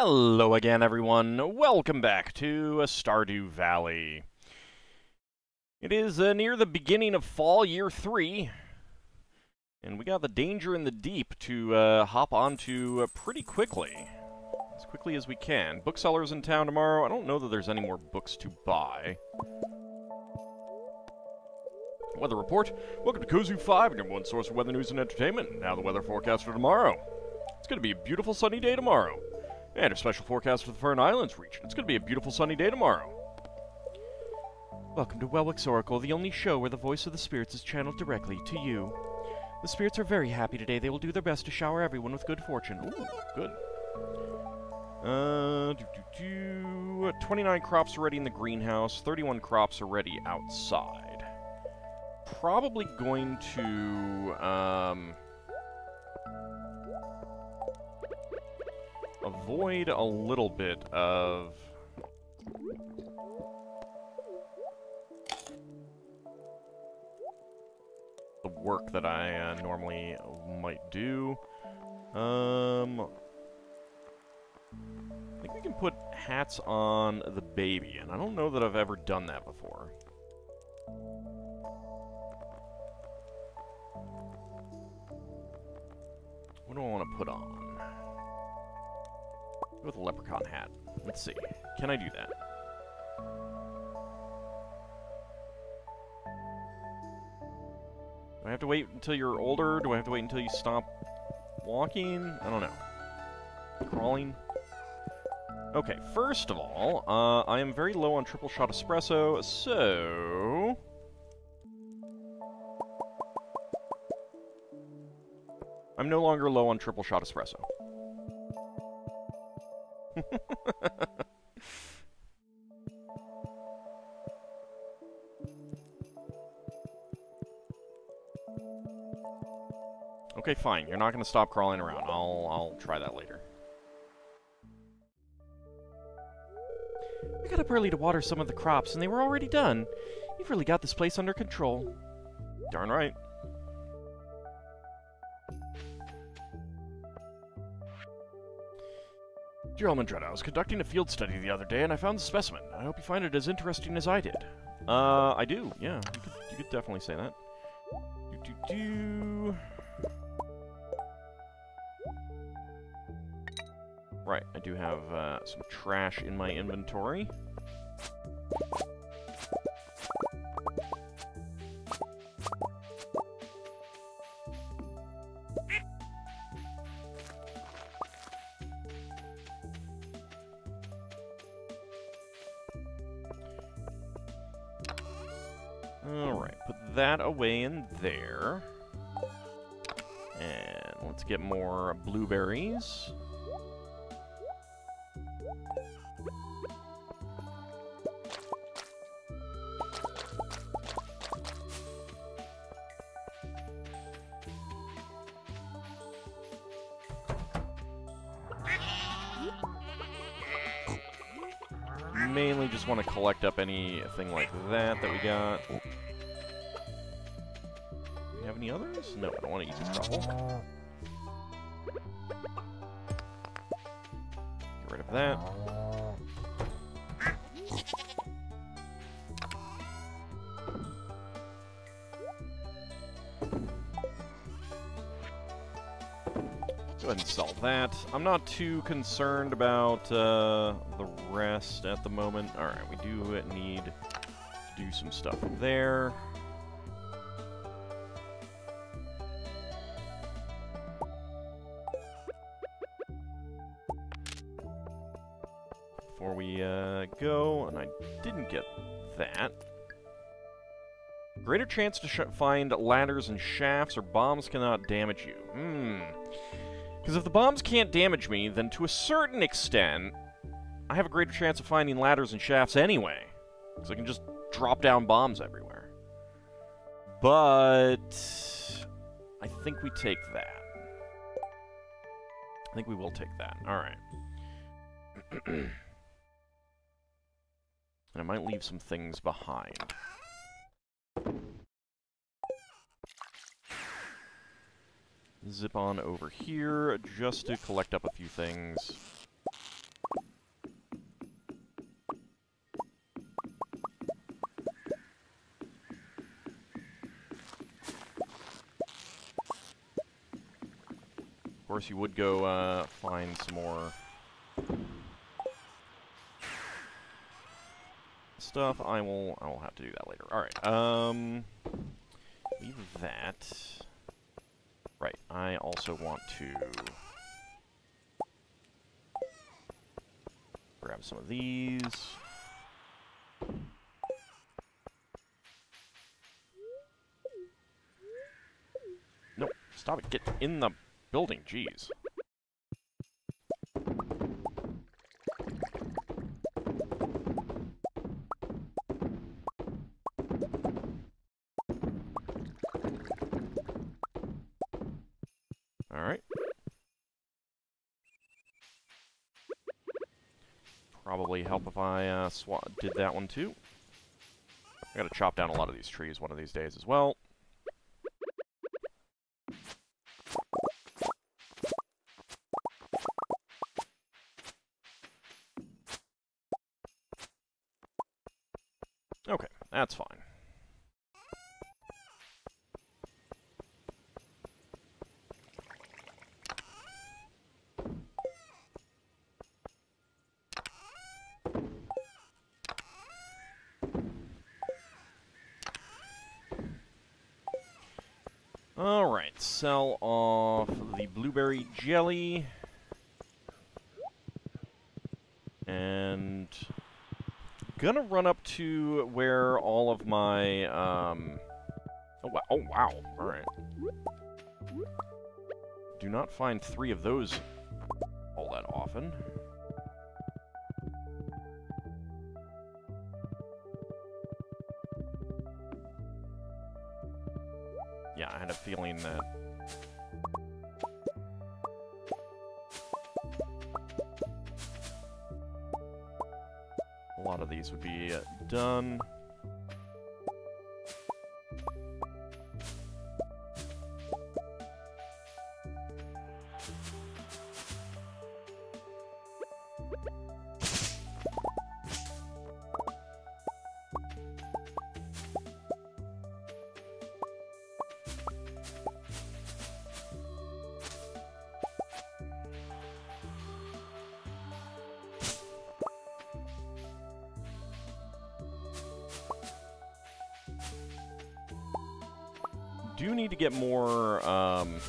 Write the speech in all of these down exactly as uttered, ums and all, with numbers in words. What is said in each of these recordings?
Hello again, everyone. Welcome back to Stardew Valley. It is uh, near the beginning of fall, year three, and we got the Danger in the Deep to uh, hop onto uh, pretty quickly, as quickly as we can. Bookseller's in town tomorrow. I don't know that there's any more books to buy. Weather report. Welcome to Kozu five, number one source of weather news and entertainment. Now the weather forecast for tomorrow. It's going to be a beautiful sunny day tomorrow. And a special forecast for the Fern Islands region. It's going to be a beautiful sunny day tomorrow. Welcome to Welwick's Oracle, the only show where the voice of the spirits is channeled directly to you. The spirits are very happy today. They will do their best to shower everyone with good fortune. Ooh, good. Uh, do, do, do. twenty-nine crops already in the greenhouse, thirty-one crops already outside. Probably going to, um... avoid a little bit of... the work that I uh, normally might do. Um... I think we can put hats on the baby, and I don't know that I've ever done that before. What do I want to put on? With a leprechaun hat. Let's see. Can I do that? Do I have to wait until you're older? Do I have to wait until you stop walking? I don't know. Crawling? Okay, first of all, uh, I am very low on Triple Shot Espresso, so... I'm no longer low on Triple Shot Espresso. Okay, fine. You're not going to stop crawling around. I'll, I'll try that later. I got up early to water some of the crops, and they were already done. You've really got this place under control. Darn right. Dear Almondretta, I was conducting a field study the other day, and I found the specimen. I hope you find it as interesting as I did. Uh, I do, yeah. You could, you could definitely say that. Do, do, do. Right, I do have uh, some trash in my inventory. That away in there. And let's get more blueberries. Mainly just want to collect up anything like that that we got. Any others? No, I don't want to eat this crop. Get rid of that. Go ahead and sell that. I'm not too concerned about uh, the rest at the moment. Alright, we do need to do some stuff there. We uh, go, and I didn't get that. Greater chance to sh find ladders and shafts, or bombs cannot damage you. Hmm. Because if the bombs can't damage me, then to a certain extent, I have a greater chance of finding ladders and shafts anyway. Because I can just drop down bombs everywhere. But... I think we take that. I think we will take that. Alright. And I might leave some things behind. Zip on over here, just to collect up a few things. course, you would go uh, find some more stuff. I will. I will have to do that later. All right. Um, leave that. Right. I also want to grab some of these. No, stop it. Get in the building, jeez. All right. Probably help if I uh, swat did that one too. I gotta chop down a lot of these trees one of these days as well. Okay, that's fine. Alright, sell off the blueberry jelly. And gonna run up to where all of my, um... Oh, wow. Oh, wow. Alright. Do not find three of those all that often. Yeah, I had a feeling that... a lot of these would be uh, done. Do need to get more, um...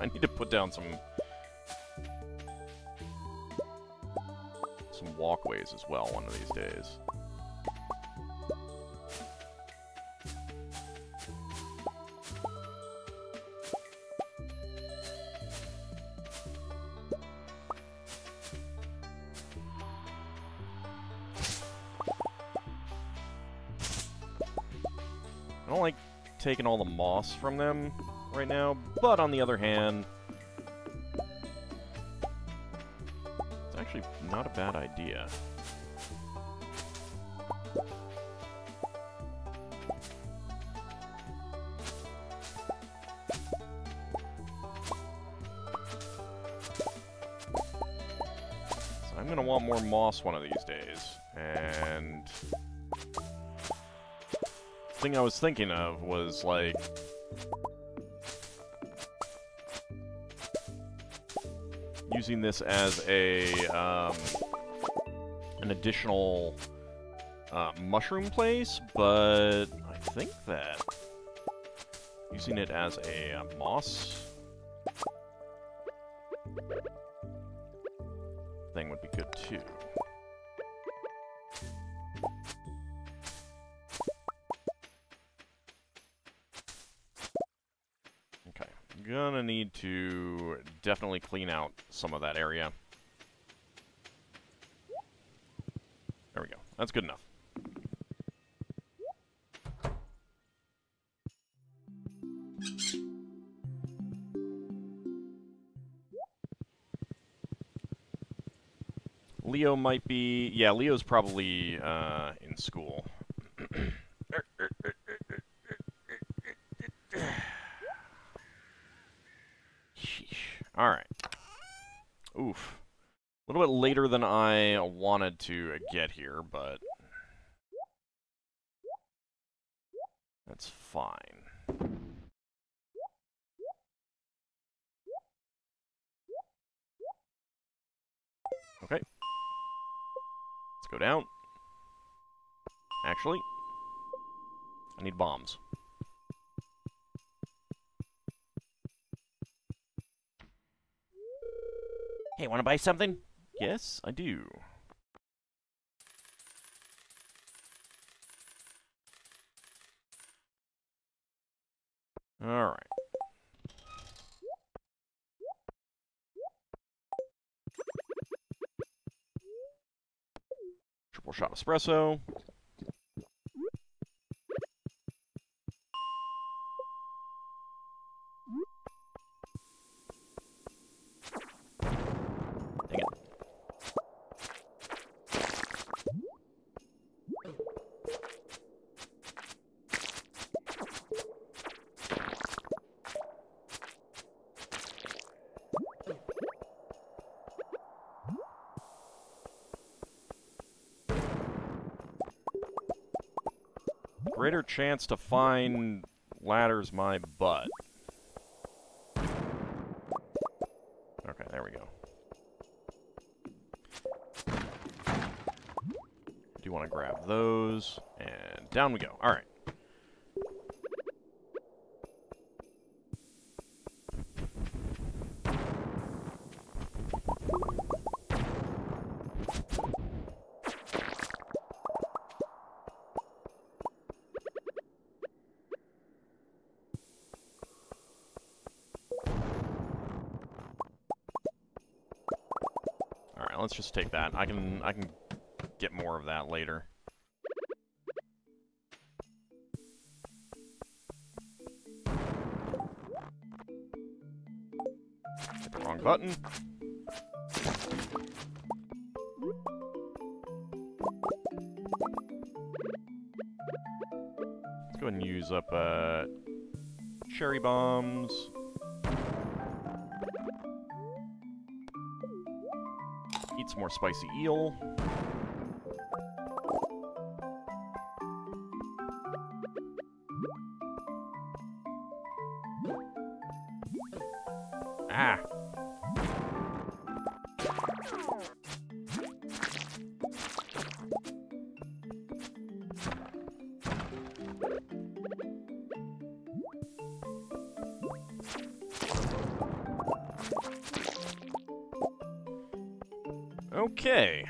I need to put down some... some walkways as well one of these days. I don't like taking all the moss from them right now, but on the other hand, it's actually not a bad idea. So I'm gonna want more moss one of these days, and... thing I was thinking of was, like, using this as a, um, an additional uh, mushroom place, but I think that using it as a uh, moss thing would be good, too. Gonna need to definitely clean out some of that area. There we go. That's good enough. Leo might be... yeah, Leo's probably uh, in school. Alright. Oof. A little bit later than I wanted to get here, but... that's fine. Okay. Let's go down. Actually, I need bombs. Hey, want to buy something? Yes, I do. All right. Triple shot espresso. Greater chance to find ladders, my butt. Okay, there we go. Do you want to grab those? And down we go. All right. Let's just take that. I can I can get more of that later. Hit the wrong button. Let's go ahead and use up uh, cherry bombs. Some more spicy eel. Ah. Okay.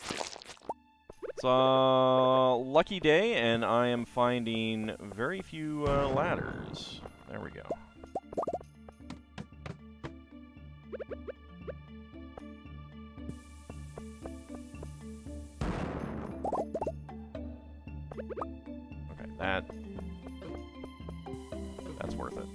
It's a lucky day, and I am finding very few uh, ladders. There we go. Okay, that... that's worth it.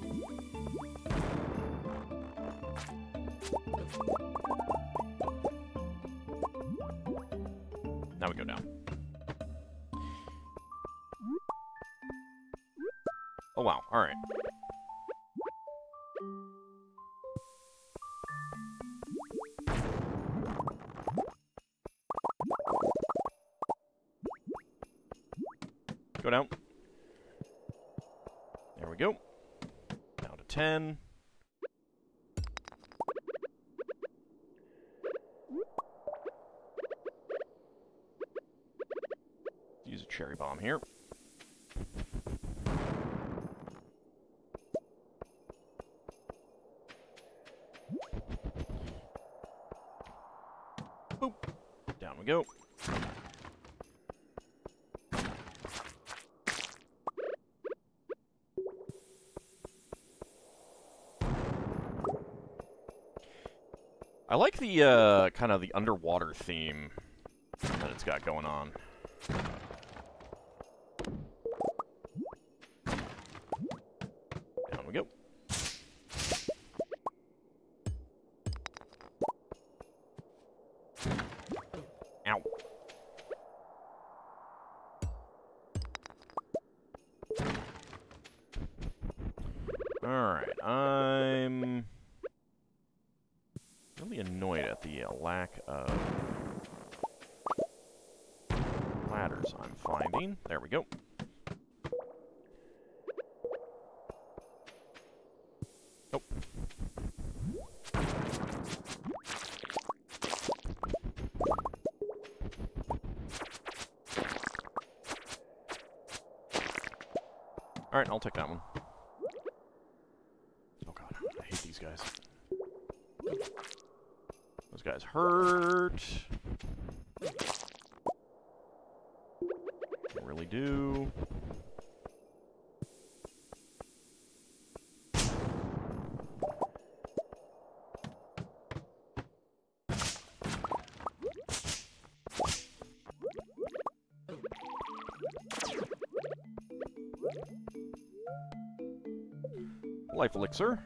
Now we go down. Oh, wow. All right. Go down. There we go. Down to ten. Use a cherry bomb here. Boop. Down we go. I like the uh, kind of the underwater theme that it's got going on. Down we go. Ow. All right, I'm really annoyed at the uh, lack of ladders I'm finding. There we go. Nope. Alright, I'll take that one. Oh god, I hate these guys. Those guys hurt. They really do. Life elixir.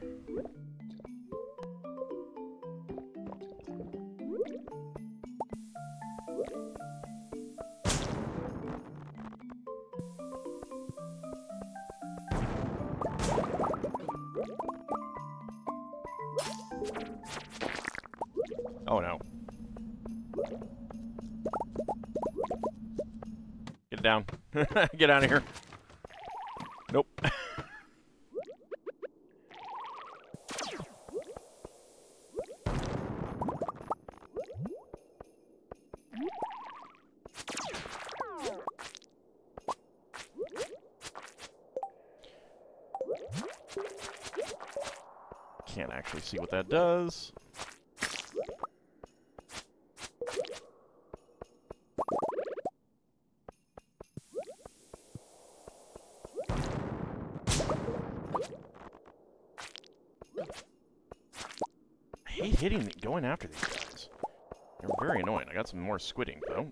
Oh no. Get down. Get out of here. Nope. Can't actually see what that does. I hate hitting, going after these guys. They're very annoying. I got some more squidding though.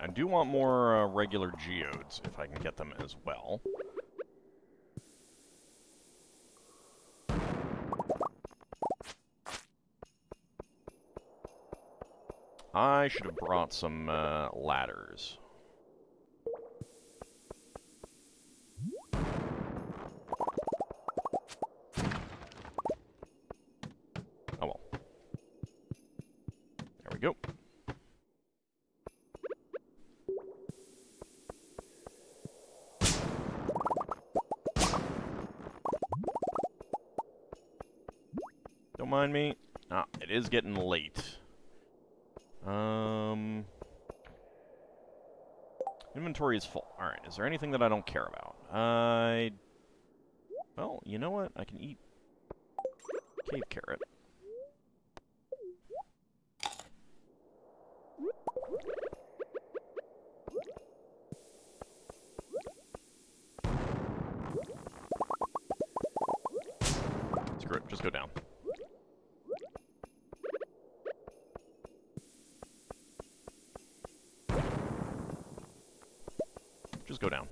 I do want more uh, regular geodes, if I can get them as well. I should have brought some uh, ladders. Oh well. There we go. Mind me. Ah, it is getting late. Um, inventory is full. Alright, is there anything that I don't care about? I... Well, you know what? I can eat cave carrot. Screw it, just go down. Just go down.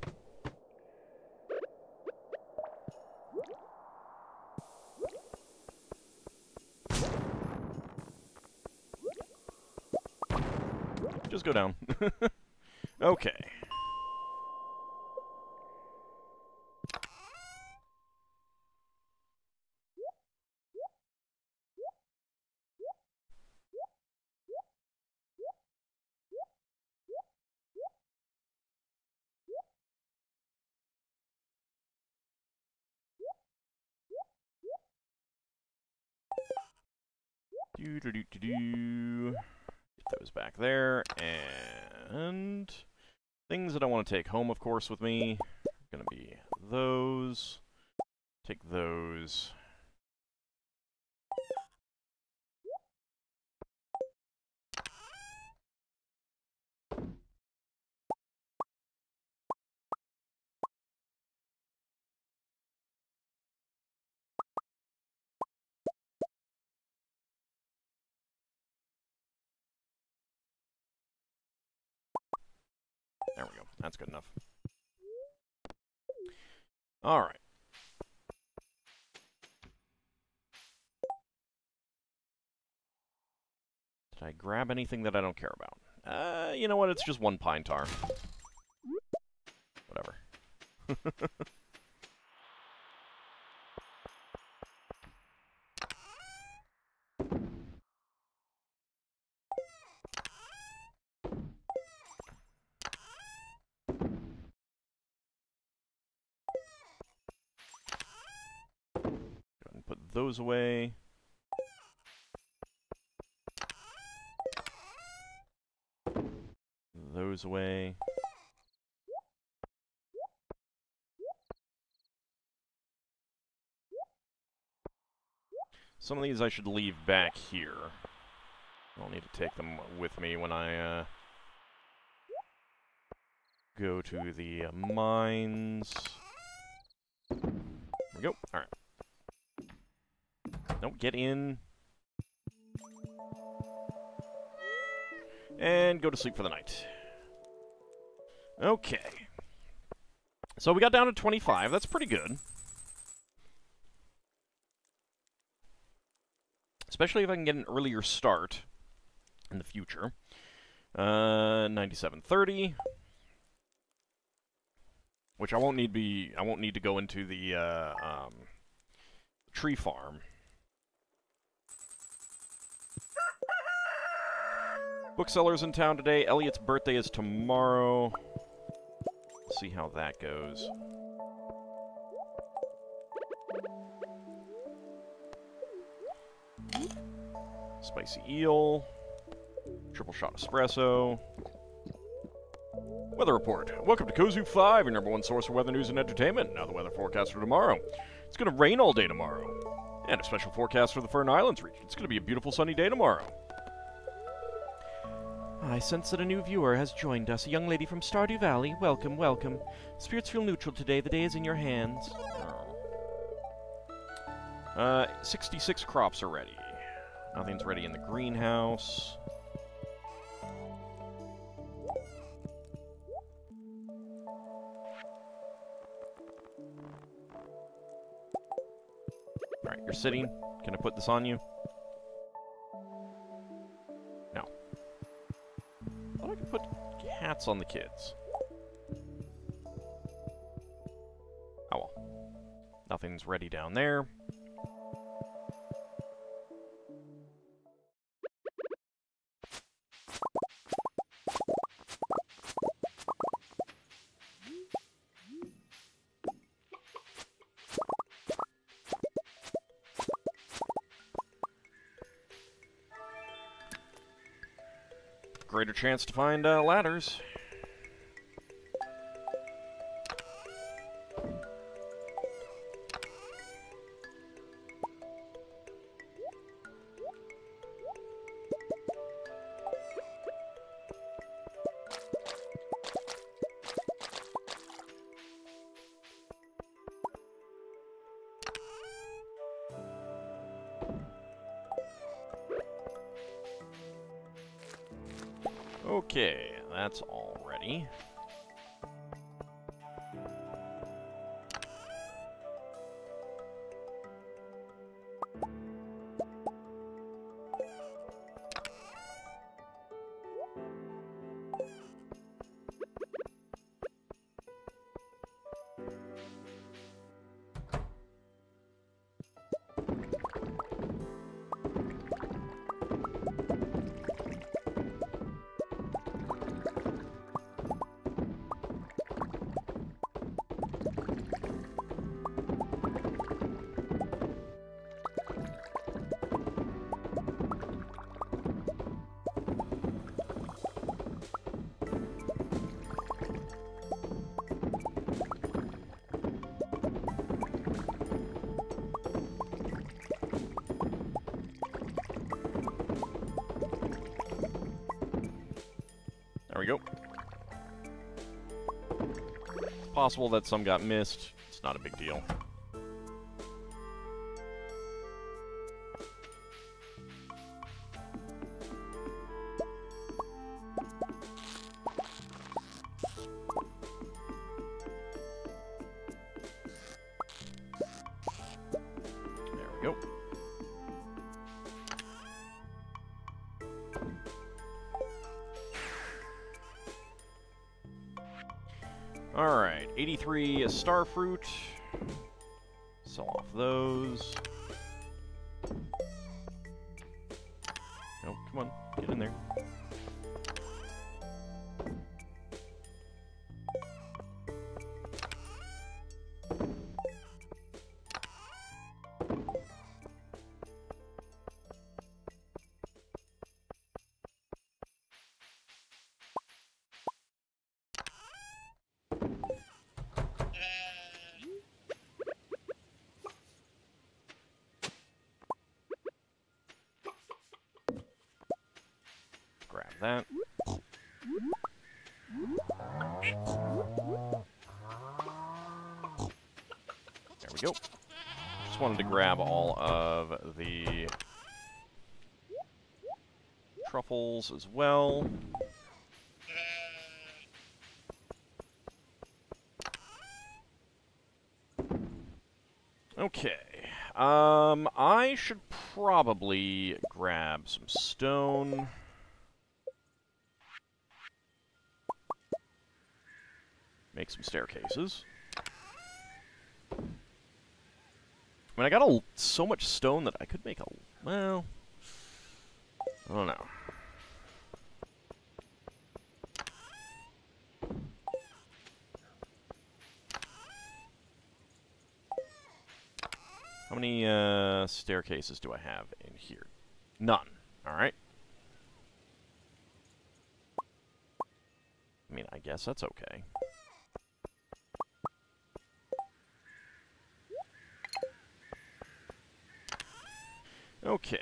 Just go down. Okay. Do-do-do-do-do. Get those back there, and things that I want to take home, of course, with me are going to be those. Take those. There we go. That's good enough. All right. Did I grab anything that I don't care about? Uh, you know what? It's just one pine tar. Whatever. Those away. those away. Some of these I should leave back here. I'll need to take them with me when I uh, go to the uh, mines. There we go. All right. Nope, get in. And go to sleep for the night. Okay. So we got down to twenty-five. That's pretty good. Especially if I can get an earlier start in the future. Uh, ninety-seven thirty, which I won't need be I won't need to go into the uh, um, tree farm. Bookseller's in town today. Elliot's birthday is tomorrow. Let's see how that goes. Spicy eel, triple shot espresso. Weather report. Welcome to Kozu five, your number one source for weather news and entertainment. Now the weather forecast for tomorrow. It's going to rain all day tomorrow. And a special forecast for the Fern Islands region. It's going to be a beautiful sunny day tomorrow. I sense that a new viewer has joined us. A young lady from Stardew Valley. Welcome, welcome. Spirits feel neutral today. The day is in your hands. Uh, sixty-six crops are ready. Nothing's ready in the greenhouse. Alright, you're sitting. Can I put this on you? No. I thought I could put hats on the kids. Oh well. Nothing's ready down there. Greater chance to find uh, ladders. Okay, that's all ready. There we go. It's possible that some got missed. It's not a big deal. Alright, eighty-three starfruit. Sell off those. Nope, come on, get in there. that. There we go. Just wanted to grab all of the truffles as well. Okay. Um, I should probably grab some stone. Make some staircases. I mean, I got a, so much stone that I could make a... Well... I don't know. How many uh, staircases do I have in here? None. All right. I mean, I guess that's okay. Okay.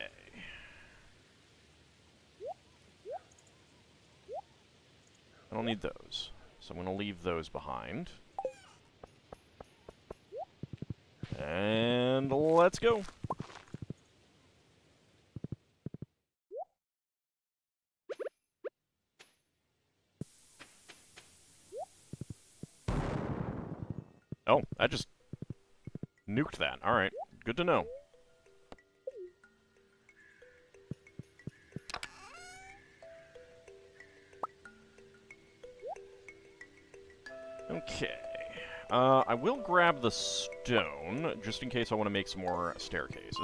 I don't need those, so I'm going to leave those behind. And let's go. Oh, I just nuked that. All right, good to know. Okay. Uh, I will grab the stone, just in case I want to make some more staircases.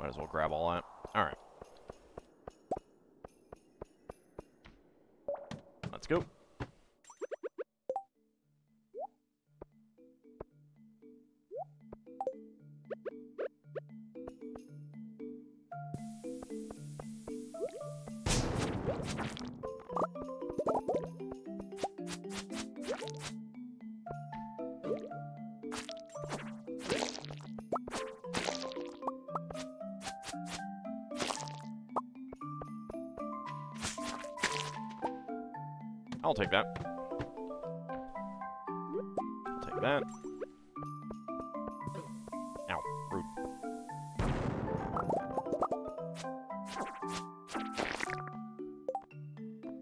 Might as well grab all that. All right. Let's go. I'll take that. I'll take that. Ow, rude.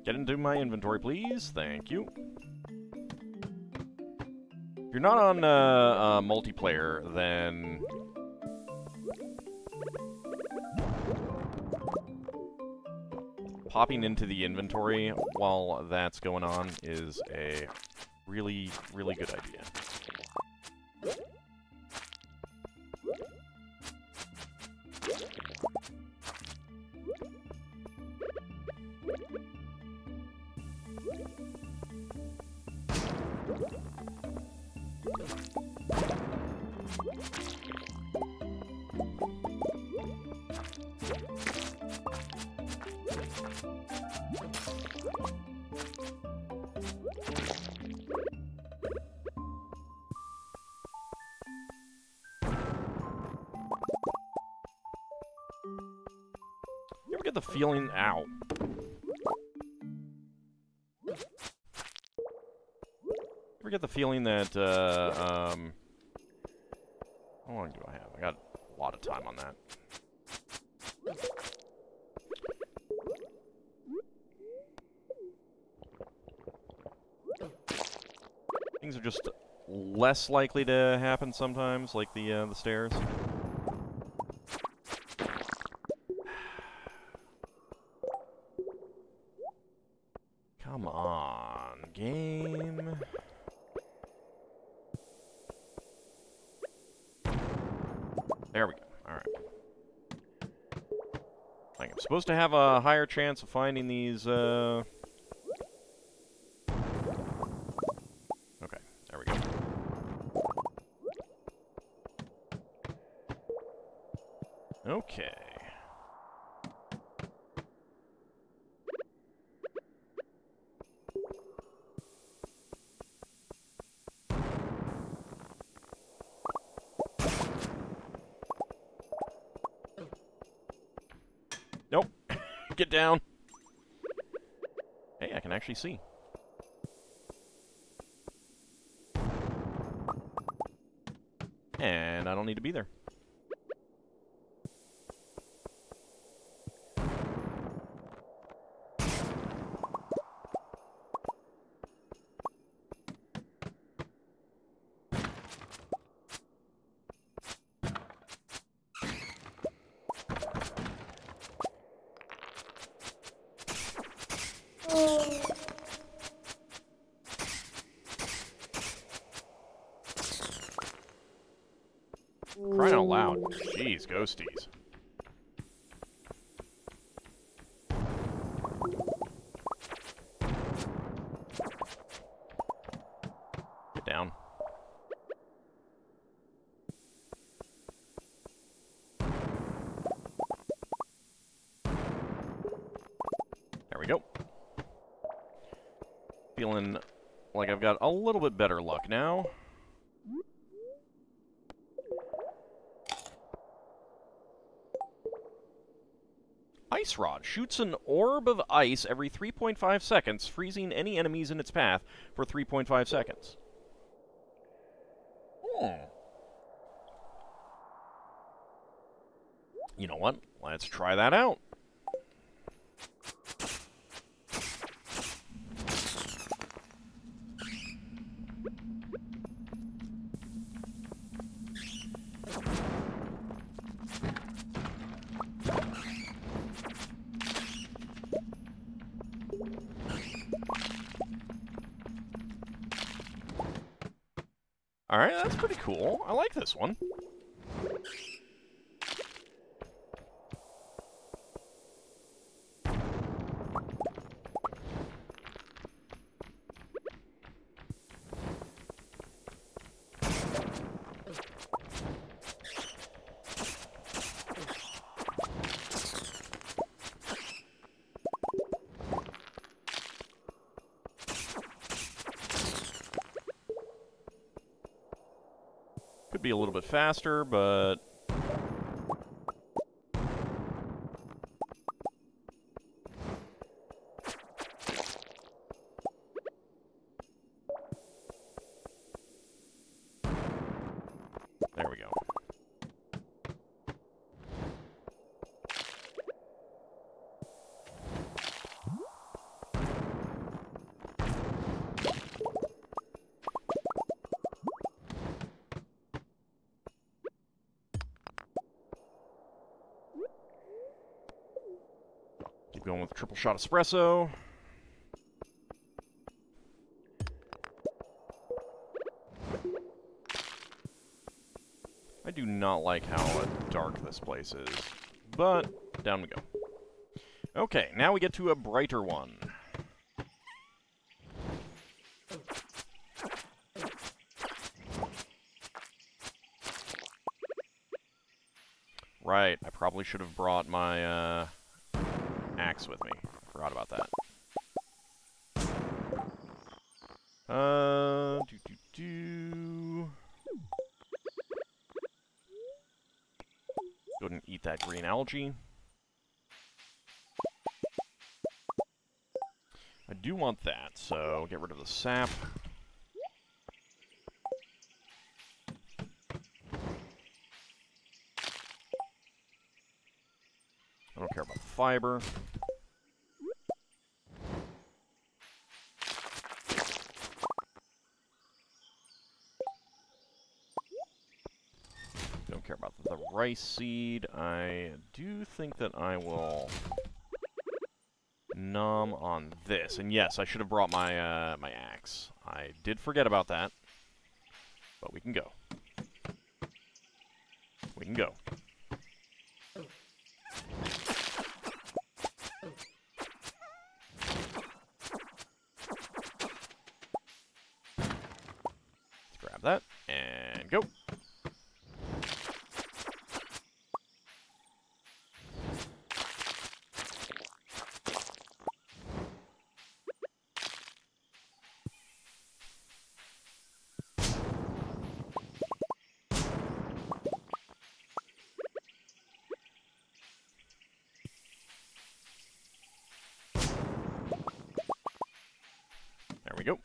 Get into my inventory, please. Thank you. If you're not on uh, uh, multiplayer, then... Popping into the inventory while that's going on is a really, really good idea. The feeling out. Ever get the feeling that uh, um, how long do I have? I got a lot of time on that. Things are just less likely to happen sometimes, like the uh, the stairs. Come on, game. There we go. All right. I think I'm supposed to have a higher chance of finding these. Uh... Okay, there we go. Get down! Hey, I can actually see. And I don't need to be there. Crying out loud. Jeez, ghosties. Get down. There we go. Feeling like I've got a little bit better luck now. Ice Rod shoots an orb of ice every three point five seconds, freezing any enemies in its path for three point five seconds. Hmm. You know what? Let's try that out. Alright, that's pretty cool. I like this one. Be a little bit faster, but there we go. Going with Triple Shot Espresso. I do not like how dark this place is, but down we go. Okay, now we get to a brighter one. Right, I probably should have brought my, uh... axe with me. Forgot about that. Uh, do do do. Go ahead and eat that green algae. I do want that, so get rid of the sap. I don't care about fiber. Don't care about the rice seed. I do think that I will nom on this. And yes, I should have brought my uh, my axe. I did forget about that. But we can go. We can go. That, and go. we go.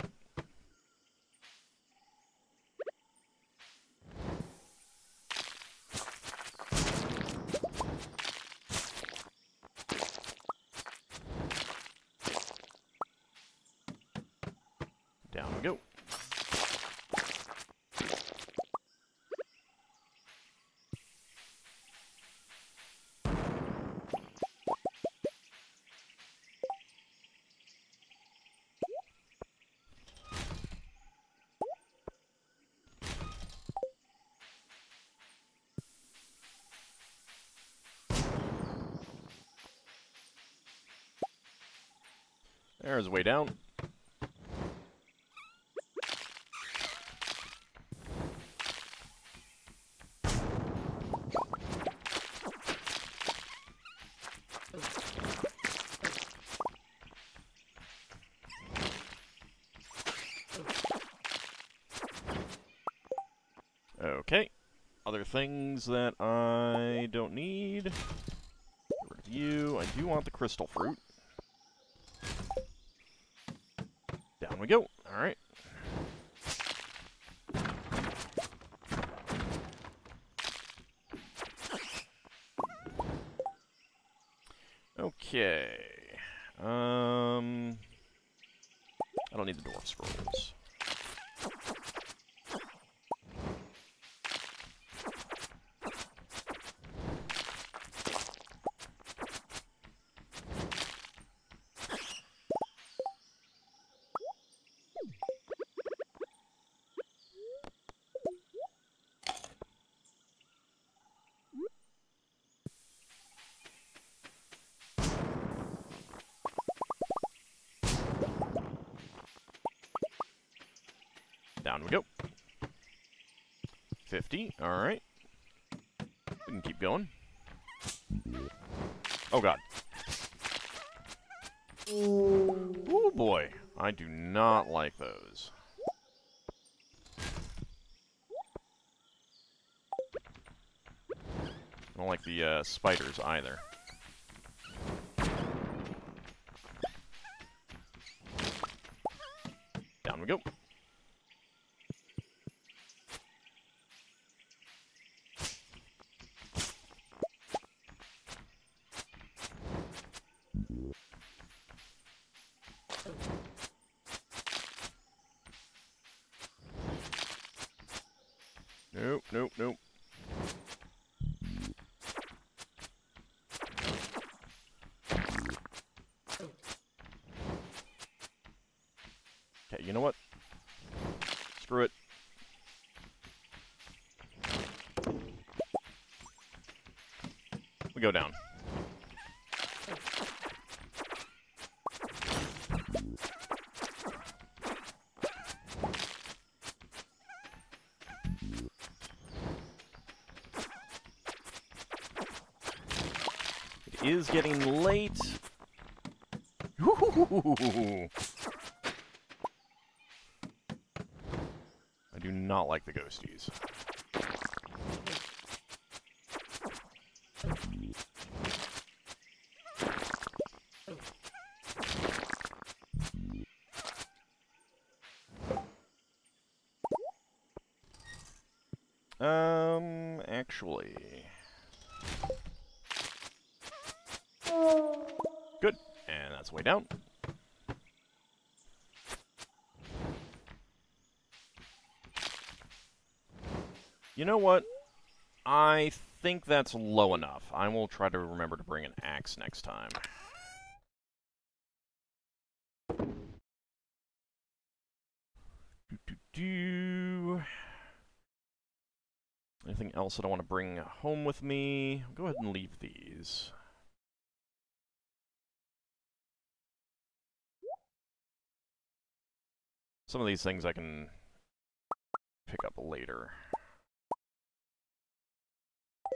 Down we go. There's a way down. Okay. Other things that I don't need. Get rid of you. I do want the crystal fruit. We go. All right. Okay. Um. I don't need the dwarf scrolls. Down we go. fifty, alright. We can keep going. Oh god. Oh boy, I do not like those. I don't like the uh, spiders either. Down we go. Nope, nope, nope. Okay, you know what? Screw it. We go down. Is getting late. Ooh. I do not like the ghosties. Um, actually... Good. And that's way down. You know what? I think that's low enough. I will try to remember to bring an axe next time. Do-do-do. Anything else that I want to bring home with me? I'll go ahead and leave these. Some of these things I can pick up later.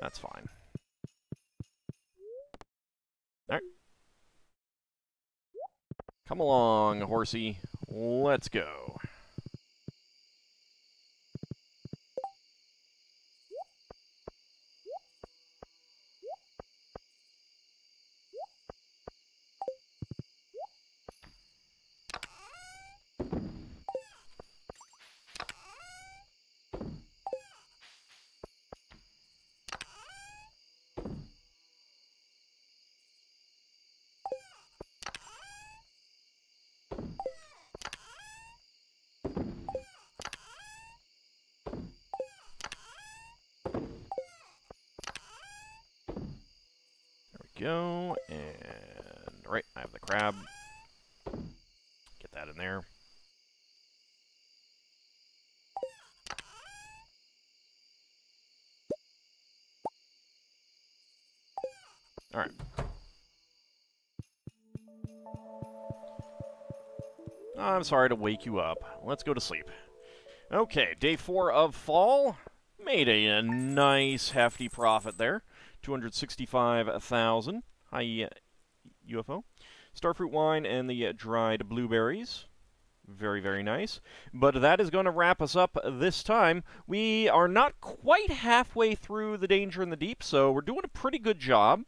That's fine. Alright. Come along, horsey. Let's go. go. And right, I have the crab. Get that in there. All right. I'm sorry to wake you up. Let's go to sleep. Okay, day four of fall. Made a, a nice hefty profit there. two hundred sixty-five thousand. Hi, uh, U F O. Starfruit wine and the uh, dried blueberries. Very, very nice. But that is going to wrap us up this time. We are not quite halfway through the Danger in the Deep, so we're doing a pretty good job.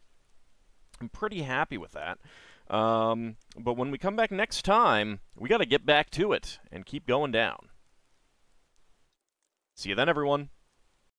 I'm pretty happy with that. Um, but when we come back next time, we got to get back to it and keep going down. See you then, everyone.